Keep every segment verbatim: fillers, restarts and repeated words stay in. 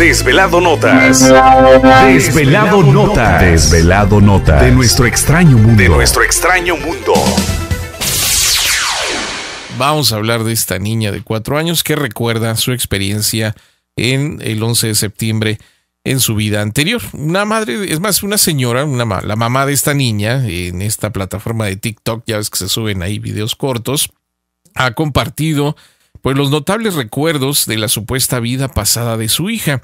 Desvelado Notas. Desvelado Notas. Desvelado Notas. De nuestro extraño mundo. De nuestro extraño mundo. Vamos a hablar de esta niña de cuatro años que recuerda su experiencia en el once de septiembre en su vida anterior. Una madre, es más, una señora, una ma- la mamá de esta niña, en esta plataforma de TikTok, ya ves que se suben ahí videos cortos, ha compartido pues los notables recuerdos de la supuesta vida pasada de su hija.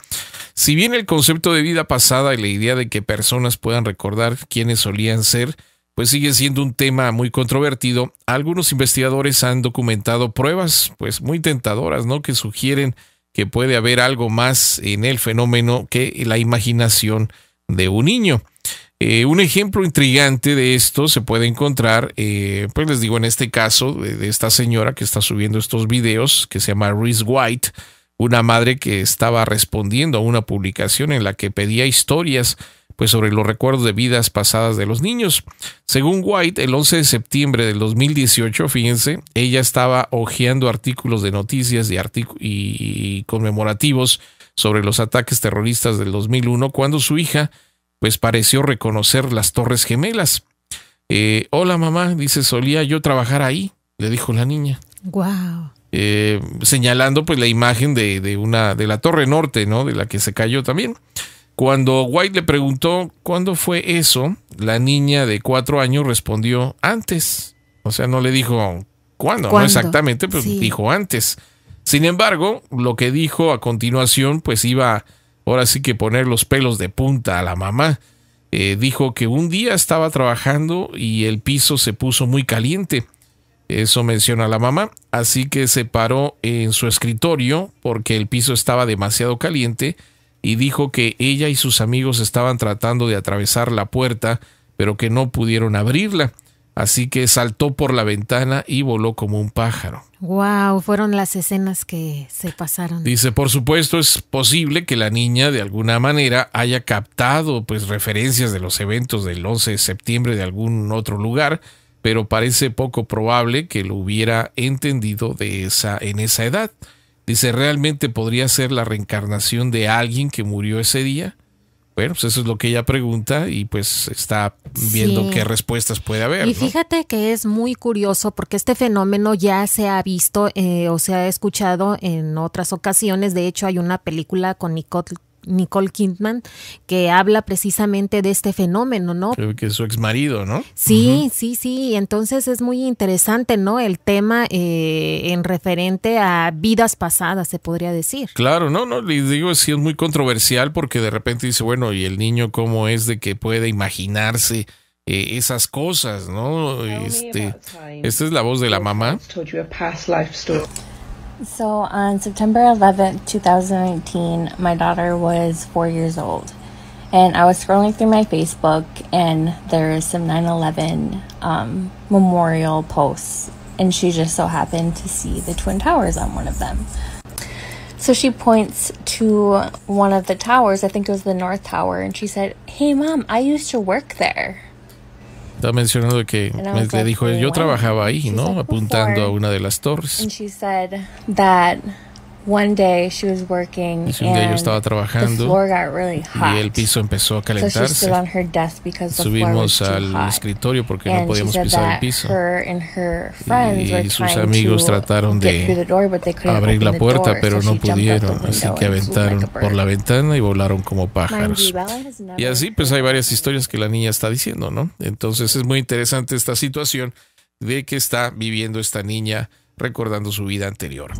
Si bien el concepto de vida pasada y la idea de que personas puedan recordar quiénes solían ser, pues sigue siendo un tema muy controvertido, algunos investigadores han documentado pruebas pues muy tentadoras, ¿no?, que sugieren que puede haber algo más en el fenómeno que la imaginación de un niño. Eh, un ejemplo intrigante de esto se puede encontrar, eh, pues les digo, en este caso de, de esta señora que está subiendo estos videos, que se llama Ruth White, una madre que estaba respondiendo a una publicación en la que pedía historias pues sobre los recuerdos de vidas pasadas de los niños. Según White, el once de septiembre del dos mil dieciocho, fíjense, ella estaba hojeando artículos de noticias y, artic- y conmemorativos sobre los ataques terroristas del dos mil uno, cuando su hija pues pareció reconocer las Torres Gemelas. Eh, Hola mamá, dice, solía yo trabajar ahí, le dijo la niña. Wow. Eh, señalando pues la imagen de, de una de la Torre Norte, ¿no?, de la que se cayó también. Cuando White le preguntó cuándo fue eso, la niña de cuatro años respondió antes. O sea, no le dijo cuándo, ¿Cuándo? no exactamente, pero sí. dijo antes. Sin embargo, lo que dijo a continuación pues iba a ahora sí que poner los pelos de punta a la mamá. Eh, dijo que un día estaba trabajando y el piso se puso muy caliente. Eso menciona la mamá. Así que se paró en su escritorio porque el piso estaba demasiado caliente y dijo que ella y sus amigos estaban tratando de atravesar la puerta, pero que no pudieron abrirla. Así que saltó por la ventana y voló como un pájaro. Wow, fueron las escenas que se pasaron. Dice, por supuesto, es posible que la niña de alguna manera haya captado pues referencias de los eventos del once de septiembre de algún otro lugar, pero parece poco probable que lo hubiera entendido de esa, en esa edad. Dice, ¿realmente podría ser la reencarnación de alguien que murió ese día? Bueno, pues eso es lo que ella pregunta y pues está viendo sí. qué respuestas puede haber. Y fíjate, ¿no?, que es muy curioso porque este fenómeno ya se ha visto eh, o se ha escuchado en otras ocasiones. De hecho, hay una película con Nicole, Nicole Kidman que habla precisamente de este fenómeno, ¿no? Creo que es su exmarido, ¿no? Sí, uh-huh. sí, sí. Entonces es muy interesante, ¿no?, el tema eh, en referente a vidas pasadas, se podría decir. Claro, no, no, les digo, sí es muy controversial porque de repente dice, bueno, ¿y el niño cómo es de que puede imaginarse eh, esas cosas, no? Este, esta es la voz de la mamá. So on September eleventh, twenty nineteen, my daughter was four years old, and I was scrolling through my Facebook, and there is some nine eleven um, memorial posts, and she just so happened to see the Twin Towers on one of them. So she points to one of the towers, I think it was the North Tower, and she said, "Hey, Mom, I used to work there." Está mencionando que le dijo, yo trabajaba ahí, ¿no?, apuntando a una de las torres. Y dice, un día yo estaba trabajando y el piso empezó a calentarse. Subimos al escritorio porque no podíamos pisar el piso. Y sus amigos trataron de abrir la puerta, pero no pudieron. Así que aventaron por la ventana y volaron como pájaros. Y así pues hay varias historias que la niña está diciendo, ¿no? Entonces es muy interesante esta situación de que está viviendo esta niña recordando su vida anterior.